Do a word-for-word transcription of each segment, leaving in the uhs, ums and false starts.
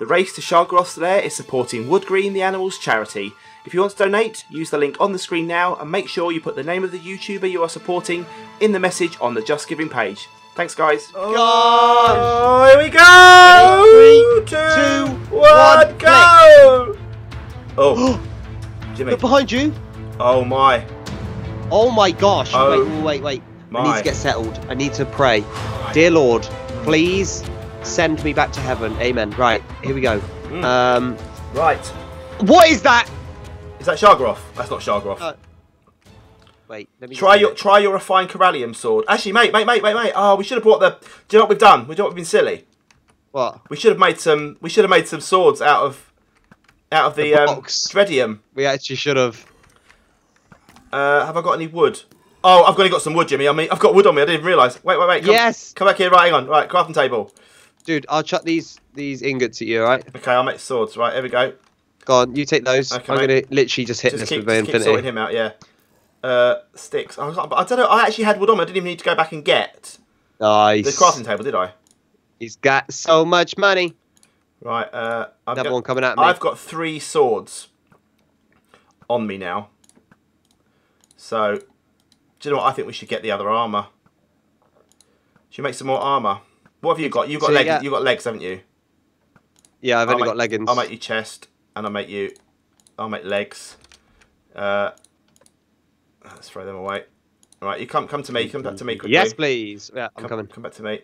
The Race to Shagros there is supporting Wood Green the Animals charity. If you want to donate, use the link on the screen now and make sure you put the name of the YouTuber you are supporting in the message on the Just Giving page. Thanks guys. Oh, oh here we go! Three, two, two one, one, go! Oh. Jimmy. Look behind you. Oh my. Oh my gosh. Oh. Wait, wait, wait. My. I need to get settled. I need to pray. Right. Dear Lord, please send me back to heaven. Amen. Right, here we go. Mm. Um, right. What is that? Is that Shagros? That's not Shagros. Uh, wait, let me try your it. try your refined Corallium sword. Actually, mate, mate, mate, mate, mate. Oh, we should have brought the. Do you know what we've done? We do you know what we've been silly. What? We should have made some. We should have made some swords out of, out of the, the um, Dreadium. We actually should have. Uh, have I got any wood? Oh, I've only got some wood, Jimmy. I mean, I've got wood on me. I didn't realise. Wait, wait, wait. Come, yes. Come back here. Right, hang on. Right, crafting table. Dude, I'll chuck these these ingots at you, all right? Okay, I'll make swords. Right, here we go. Go on, you take those. Okay, I'm going to literally just hit just this keep, with my infinity. Just keep sorting him out, yeah. Uh, sticks. I, got, I don't know. I actually had wood on me. I didn't even need to go back and get nice. the crafting table, did I? He's got so much money. Right. Uh, I've Another got, one coming at me. I've got three swords on me now. So, do you know what? I think we should get the other armour. Should we make some more armour? What have you got? You've got, so leg, you got... You've got legs, haven't you? Yeah, I've I'll only make, got leggings. I'll make you chest. And I'll make you, I'll make legs. Uh, let's throw them away. All right, you come, come to me. Come back to me quickly. Yes, please. Yeah, I'm come, coming. Come back to me.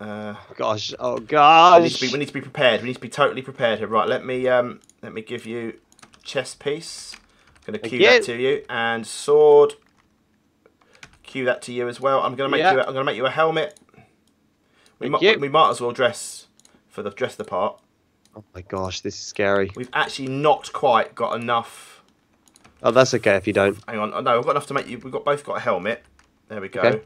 Uh, oh, gosh, oh gosh. We need, to be, we need to be prepared. We need to be totally prepared here. Right, let me, um, let me give you chest piece. I'm gonna cue that to you and sword. Cue that to you as well. I'm gonna make yeah. you. I'm gonna make you a helmet. We might, we might as well dress for the dress the part. Oh my gosh, this is scary. We've actually not quite got enough. Oh, that's okay if you don't. Hang on, no, I've got enough to make you. We've got both got a helmet. There we go. Okay.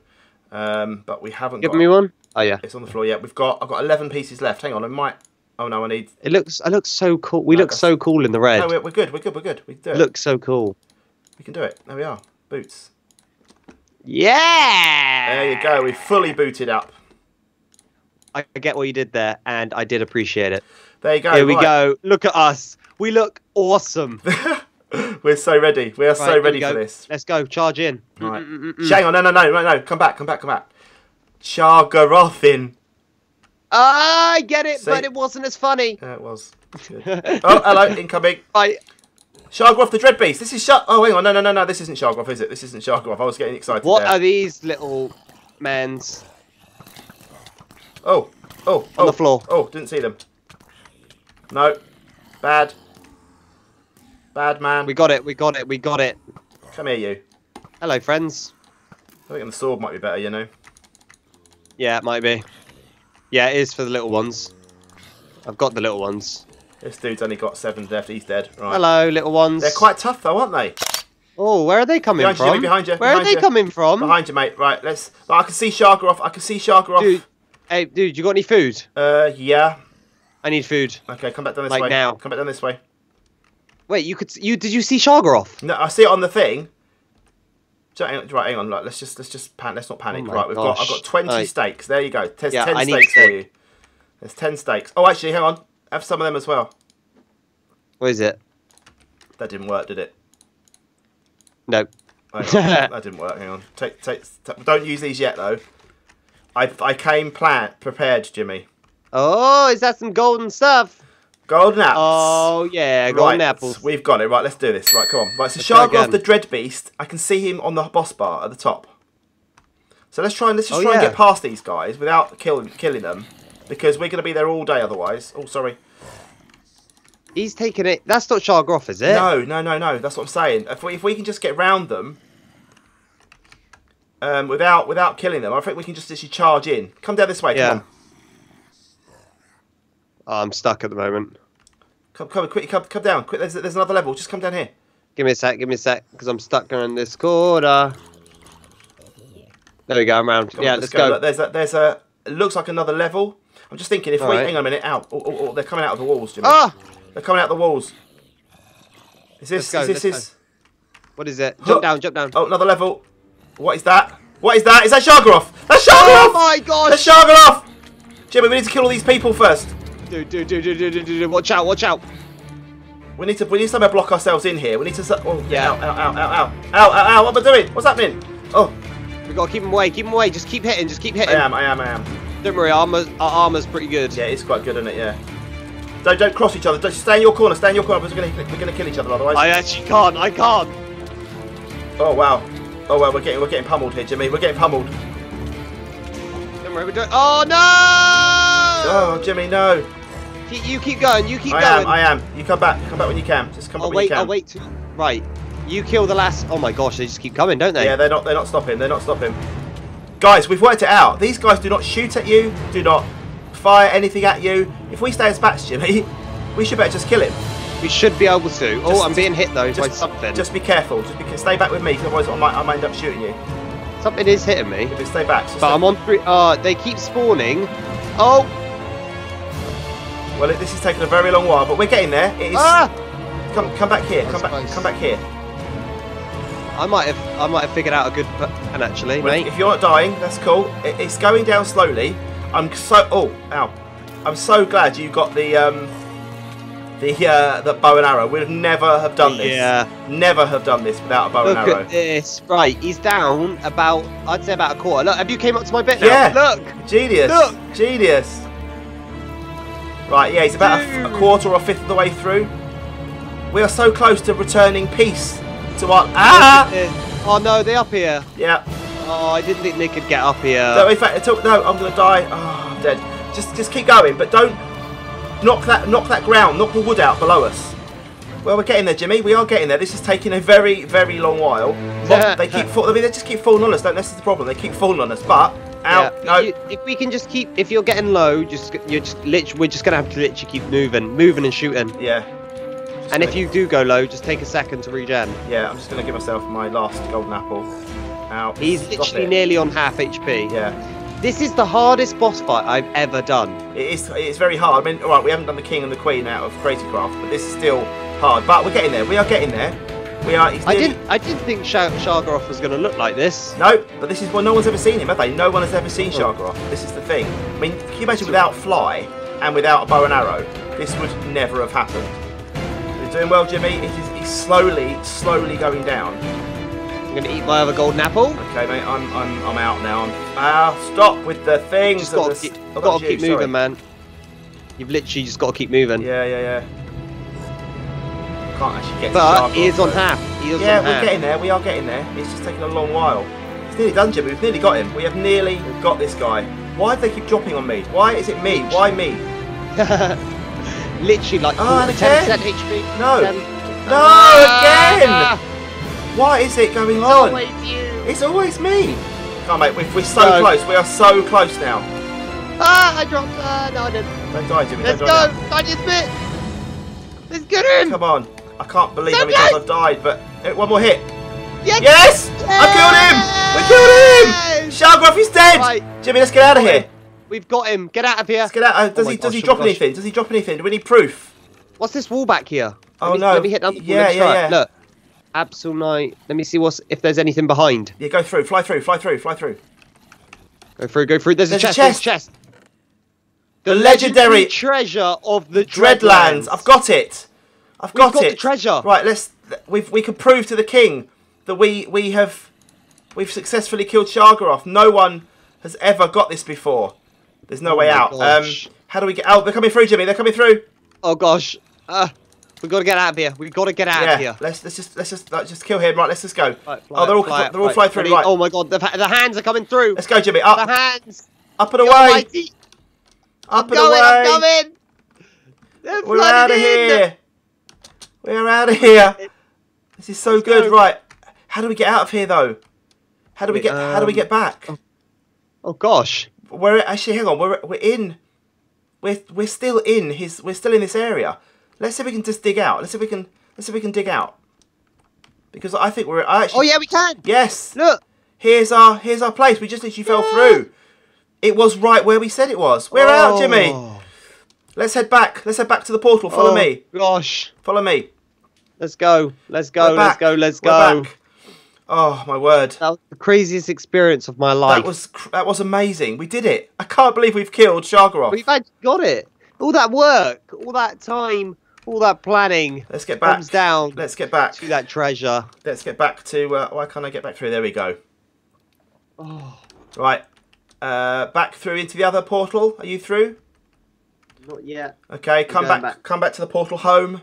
Um, but we haven't. Give got... me one. Oh yeah. It's on the floor. Yeah, we've got. I've got eleven pieces left. Hang on, I might. Oh no, I need. It looks. I look so cool. We no, look so cool in the red. No, we're, we're good. We're good. We're good. We can do it. Looks so cool. We can do it. There we are. Boots. Yeah. There you go. We fully booted up. I get what you did there, and I did appreciate it. There you go. Here we right. go. Look at us. We look awesome. We're so ready. We are right, so ready for this. Let's go. Charge in. Right. Mm -mm -mm. Hang on. No, no, no, no, no. Come back. Come back. Come back. Shagros in. I get it, See? but it wasn't as funny. Yeah, it was. Good. Oh, hello. Incoming. Right. Shagros the Dread Beast. This is Shag. Oh, hang on. No, no, no, no. This isn't Shagros, is it? This isn't Shagros. I was getting excited. What there. are these little men's? Oh, oh, oh. On the floor. Oh, didn't see them. No. Bad. Bad man. We got it, we got it, we got it. Come here, you. Hello, friends. I think the sword might be better, you know. Yeah, it might be. Yeah, it is for the little ones. I've got the little ones. This dude's only got seven left, he's dead. Right. Hello, little ones. They're quite tough, though, aren't they? Oh, where are they coming behind from? You, Jimmy, behind you. Where behind are they you. coming from? Behind you, mate. Right, let's... Right, I can see Shagros. I can see Shagros. Dude. Hey, dude, you got any food? Uh, yeah. I need food. Okay, come back down this like way. Like now. Come back down this way. Wait, you could. You did you see Shagros? No, I see it on the thing. Right, hang on. Like, let's just let's just pan. Let's not panic. Oh right, we've gosh. got. I've got twenty right. steaks. There you go. There's yeah, ten I steaks need for you. There's ten steaks. Oh, actually, hang on. Have some of them as well. What is it? That didn't work, did it? No. Oh, that didn't work. Hang on. Take, take, take. Don't use these yet, though. I, I came plan prepared, Jimmy. Oh, is that some golden stuff? Golden apples. Oh, yeah, golden right. apples. We've got it. Right, let's do this. Right, come on. Right, so Shagros the Dread Beast. I can see him on the boss bar at the top. So let's try and let's just oh, try yeah. and get past these guys without killing killing them, because we're gonna be there all day otherwise. Oh, sorry. He's taking it. That's not Shagros, is it? No, no, no, no. That's what I'm saying. If we if we can just get round them. Um, without without killing them, I think we can just actually charge in. Come down this way. Yeah. Come on. Oh, I'm stuck at the moment. Come, come, quick, come, come down. Quick, there's, there's another level. Just come down here. Give me a sec. Give me a sec, because I'm stuck in this corner. There we go. I'm round. Come yeah, on, let's, let's go. go. Look, there's a, there's a. It looks like another level. I'm just thinking if All we right. hang on a minute out. Oh, oh, oh, they're coming out of the walls, Jimmy. Ah! They're coming out of the walls. Is this? Go, is this? Is... What is it? Jump huh. down. Jump down. Oh, another level. What is that? What is that? Is that Shagros? That's Shagros! Oh my gosh! That's Shagros! Jimmy, we need to kill all these people first. Dude, dude, dude, dude, dude, dude, dude, watch out, watch out. We need to, we need to somehow block ourselves in here. We need to, oh, yeah, ow, ow, ow, ow, ow, ow, ow, ow, what am I doing? What's happening? Oh. We gotta keep him away, keep him away, just keep hitting, just keep hitting. I am, I am, I am. Don't worry, our armor's, our armor's pretty good. Yeah, it's quite good, isn't it, yeah. Don't, don't cross each other, don't, stay in your corner, stay in your corner, because we're gonna, we're gonna kill each other otherwise. I actually can't, I can't. Oh, wow. Oh, wow, we're getting, we're getting pummeled here, Jimmy, we're getting pummeled. Don't worry, we're doing, oh, no! Oh, Jimmy, no. Keep, you keep going, you keep I going. I am, I am. You come back, come back when you can. Just come I'll back wait, when you can. I'll wait, I'll wait. Right, you kill the last. Oh my gosh, they just keep coming, don't they? Yeah, they're not, they're not stopping, they're not stopping. Guys, we've worked it out. These guys do not shoot at you, do not fire anything at you. If we stay as bats, Jimmy, we should better just kill him. We should be able to. Just, oh, I'm being hit though just, by something. Just be careful, just be, stay back with me, otherwise I might, I might end up shooting you. Something is hitting me. Just stay back. Just but stay I'm on three, uh, they keep spawning. Oh. Well, this is taking a very long while, but we're getting there. It is... ah! Come, come back here. Come back, come back here. I might have, I might have figured out a good plan actually, well, mate. If you're not dying, that's cool. It, it's going down slowly. I'm so, oh, ow! I'm so glad you got the, um, the, uh, the bow and arrow. We'd never have done this. Yeah. Never have done this without a bow Look and arrow. Look at this. Right, he's down about, I'd say about a quarter. Look, have you came up to my bit now? Yeah. Look. Genius. Look. Genius. Right, yeah, he's about a, a quarter or a fifth of the way through. We are so close to returning peace to our... Ah! Oh, no, they're up here. Yeah. Oh, I didn't think they could get up here. No, in fact, no, I'm going to die. Oh, I'm dead. Just just keep going, but don't knock that knock that ground, knock the wood out below us. Well, we're getting there, Jimmy. We are getting there. This is taking a very, very long while. But they keep falling. I mean, they just keep falling on us. Don't, that's the problem. They keep falling on us, but... Out. Yeah. No. You, if we can just keep, if you're getting low, just you're just literally, we're just gonna have to literally keep moving, moving and shooting. Yeah. Just and if you do go low, just take a second to regen. Yeah, I'm just gonna give myself my last golden apple. Ow. He's Stop literally it. nearly on half H P. Yeah. This is the hardest boss fight I've ever done. It is. It's very hard. I mean, all right, we haven't done the king and the queen out of Crazy Craft, but this is still hard. But we're getting there. We are getting there. We are, I didn't. I didn't think Shargaroth was going to look like this. No, but this is well, no one's ever seen him, have they? No one has ever seen Shargaroth. This is the thing. I mean, can you imagine without fly and without a bow and arrow, this would never have happened. You're doing well, Jimmy. It is it's slowly, slowly going down. I'm going to eat my other golden apple. Okay, mate. I'm, I'm, I'm out now. Ah, uh, stop with the things. I've got to keep, oh, got to keep you, moving, sorry. man. You've literally just got to keep moving. Yeah, yeah, yeah. Can't actually get but he is on half. He is yeah, on we're half. getting there. We are getting there. It's just taking a long while. It's nearly done, Jimmy. We've nearly got him. We have nearly got this guy. Why do they keep dropping on me? Why is it me? Why me? Literally like oh, and ten percent H P. No. ten percent. No, ah! again. Why is it going it's on? It's always you. It's always me. Come on, mate. We're, we're so no. close. We are so close now. Ah, I dropped. Uh, no, I didn't. Don't die, Jimmy. Let's Don't die go. Now. I just bit. Let's get in. Come on. I can't believe how many times I've died, but one more hit. Yes! yes! yes! I killed him! We killed him! Shargaroth is dead! Right. Jimmy, let's get out of here. We've got him. Get out of here. Let's get out. Does, oh he, gosh, does he drop oh anything? Does he drop anything? Do we need proof? What's this wall back here? Oh, let me, no. Let me hit down the wall. Yeah, yeah, yeah. Look. Absol nine. Let me see what's, if there's anything behind. Yeah, go through. Fly through. Fly through. Fly through. Go through. Go through. There's, there's a chest. There's a chest. The, the legendary, legendary treasure of the Dreadlands. Dreadlands. I've got it. I've got, got it. The treasure. Right, let's. We've, we can prove to the king that we we have we've successfully killed Shargaroth. No one has ever got this before. There's no oh way out. Gosh. Um, how do we get out? Oh, they're coming through, Jimmy. They're coming through. Oh gosh, uh, we've got to get out of here. We've got to get out yeah. of here. Let's let's just let's just let's just kill him. Right, let's just go. Right, oh, they're all fly they're up, all right, fly through. Ready? Right. Oh my god, the, the hands are coming through. Let's go, Jimmy. Up. The hands. Up and away. Up I'm and going, away. I'm going. They're We're out of in. here. We're out of here. This is so Let's good, go. right? How do we get out of here, though? How do we get? Um, how do we get back? Oh, oh gosh, we're actually hang on. We're we're in. We're we're still in his. We're still in this area. Let's see if we can just dig out. Let's see if we can. Let's see if we can dig out. Because I think we're I actually. Oh yeah, we can. Yes. Look. Here's our here's our place. We just literally yeah. fell through. It was right where we said it was. We're oh. out, Jimmy. Let's head back. Let's head back to the portal. Follow oh, me. Gosh. Follow me. Let's go, let's go, let's go, let's go. Oh, my word. That was the craziest experience of my life. That was that was amazing. We did it. I can't believe we've killed Shargaroth. We've actually got it. all that work, all that time, all that planning. Let's get back. Comes down. Let's get back to that treasure. Let's get back to. Uh, why can't I get back through? There we go. Oh. Right. Uh, back through into the other portal. Are you through? Not yet. Okay, come back, back. Come back to the portal home.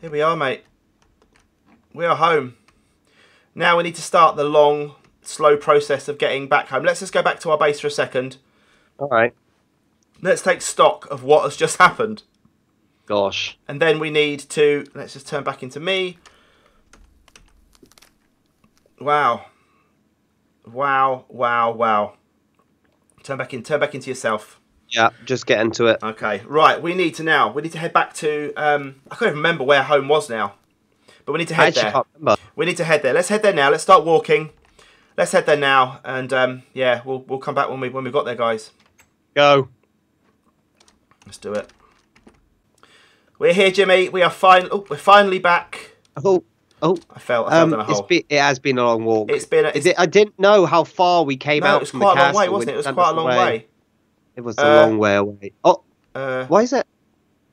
Here we are, mate. We are home. Now we need to start the long, slow process of getting back home. Let's just go back to our base for a second. All right. Let's take stock of what has just happened. Gosh. And then we need to... Let's just turn back into me. Wow. Wow, wow, wow. Turn back in. Turn back into yourself. Yeah, just get into it. Okay, right. We need to now. We need to head back to. Um, I can't even remember where home was now, but we need to head there. I actually can't remember. We need to head there. Let's head there now. Let's start walking. Let's head there now, and um, yeah, we'll we'll come back when we when we got there, guys. Go. Let's do it. We're here, Jimmy. We are fine. Oh, we're finally back. Oh. Oh, I fell. I fell um, down a hole. It's been, it has been a long walk. It's been. A, it's, Is it, I didn't know how far we came no, out from the castle. It was quite a long way, wasn't it? It was quite a long way. way. It was a uh, long way away. Oh, uh, why is it?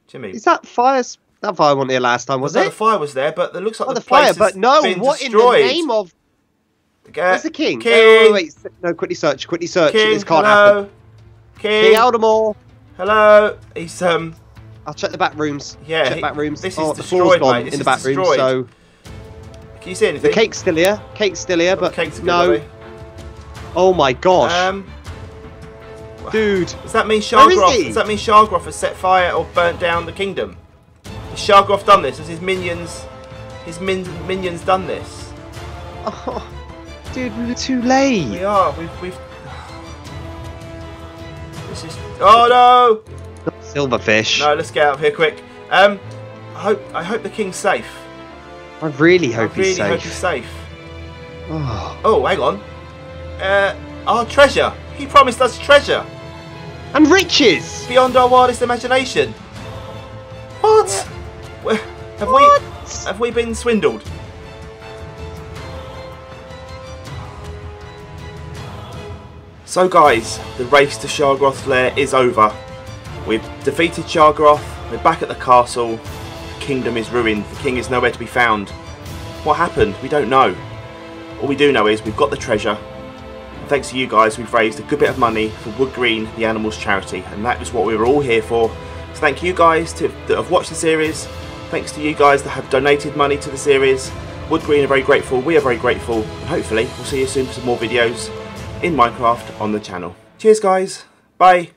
Jimmy, is that fire? That fire wasn't there last time, was it? The fire was there, but it looks like oh, the, the fire. But no, been what destroyed. in the name of? Where's the king? King. Wait, wait, wait. No, quickly search. Quickly search. King, this can't hello. happen. King. King Aldemore. Hello. He's um. I'll check the back rooms. Yeah. Check he, back rooms. This is destroyed, mate. This is destroyed. So. Can you see anything? The cake's still here. Cake's still here, but cake's no. Away. Oh my gosh. Um, Dude. Does that mean Shargroth? Does that mean Shargroth has set fire or burnt down the kingdom? Has Shargroth done this? Has his minions, his min minions done this? Oh, dude, we were too late. We are. We've. we've... This is. Oh no! Silverfish. No, let's get out of here quick. Um, I hope I hope the king's safe. I really hope I really he's safe. I really hope he's safe. Oh, oh hang on. Uh, our treasure. He promised us treasure. And riches. Beyond our wildest imagination. What? Yeah. Have what? we Have we been swindled? So guys, the race to Shargroth's lair is over. We've defeated Shargroth. We're back at the castle. Kingdom is ruined. The king is nowhere to be found. What happened? We don't know. All we do know is we've got the treasure. And thanks to you guys, we've raised a good bit of money for Wood Green, the animals charity, and that is what we were all here for. So thank you guys to, that have watched the series. Thanks to you guys that have donated money to the series. Wood Green are very grateful. We are very grateful. And hopefully, we'll see you soon for some more videos in Minecraft on the channel. Cheers, guys. Bye.